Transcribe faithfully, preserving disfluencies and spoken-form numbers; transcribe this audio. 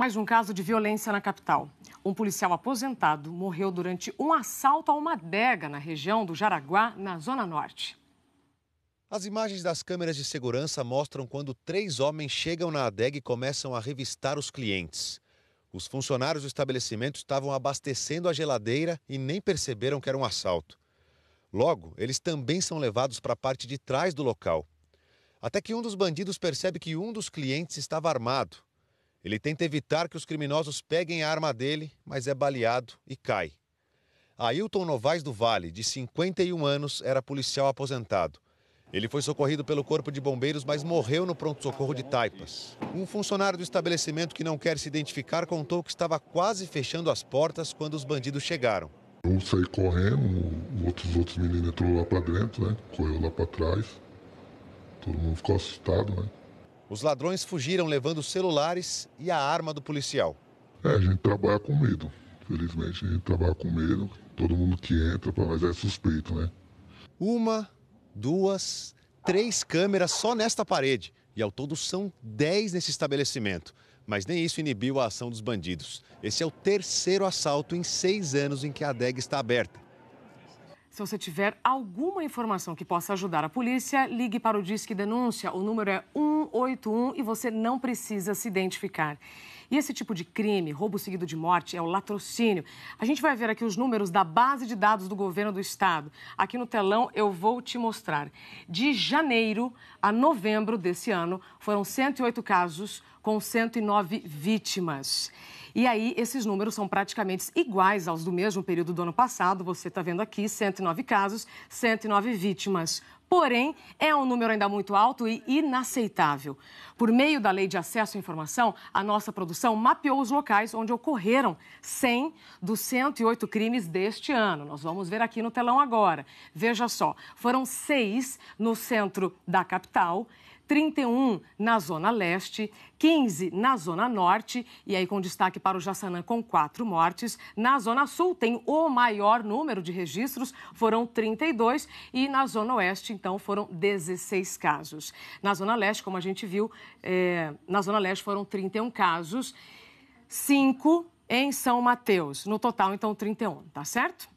Mais um caso de violência na capital. Um policial aposentado morreu durante um assalto a uma adega na região do Jaraguá, na Zona Norte. As imagens das câmeras de segurança mostram quando três homens chegam na adega e começam a revistar os clientes. Os funcionários do estabelecimento estavam abastecendo a geladeira e nem perceberam que era um assalto. Logo, eles também são levados para a parte de trás do local. Até que um dos bandidos percebe que um dos clientes estava armado. Ele tenta evitar que os criminosos peguem a arma dele, mas é baleado e cai. Ailton Novaes do Vale, de cinquenta e um anos, era policial aposentado. Ele foi socorrido pelo Corpo de Bombeiros, mas morreu no pronto-socorro de Taipas. Um funcionário do estabelecimento que não quer se identificar contou que estava quase fechando as portas quando os bandidos chegaram. Eu saí correndo, outros, outros meninos entrou lá para dentro, né? Correu lá para trás. Todo mundo ficou assustado, né? Os ladrões fugiram levando celulares e a arma do policial. É, a gente trabalha com medo. Felizmente, a gente trabalha com medo. Todo mundo que entra para nós é suspeito, né? Uma, duas, três câmeras só nesta parede. E ao todo são dez nesse estabelecimento. Mas nem isso inibiu a ação dos bandidos. Esse é o terceiro assalto em seis anos em que a adega está aberta. Se você tiver alguma informação que possa ajudar a polícia, ligue para o Disque Denúncia. O número é um oito um e você não precisa se identificar. E esse tipo de crime, roubo seguido de morte, é o latrocínio. A gente vai ver aqui os números da base de dados do governo do estado. Aqui no telão eu vou te mostrar. De janeiro a novembro desse ano, foram cento e oito casos com cento e nove vítimas. E aí, esses números são praticamente iguais aos do mesmo período do ano passado. Você está vendo aqui, cento e nove casos, cento e nove vítimas. Porém, é um número ainda muito alto e inaceitável. Por meio da Lei de Acesso à Informação, a nossa produção mapeou os locais onde ocorreram cem dos cento e oito crimes deste ano. Nós vamos ver aqui no telão agora. Veja só, foram seis no centro da capital, trinta e um na Zona Leste, quinze na Zona Norte, e aí com destaque para o Jaçanã com quatro mortes. Na Zona Sul tem o maior número de registros, foram trinta e dois, e na Zona Oeste, então, foram dezesseis casos. Na Zona Leste, como a gente viu, é, na Zona Leste foram trinta e um casos, cinco em São Mateus. No total, então, trinta e um, tá certo?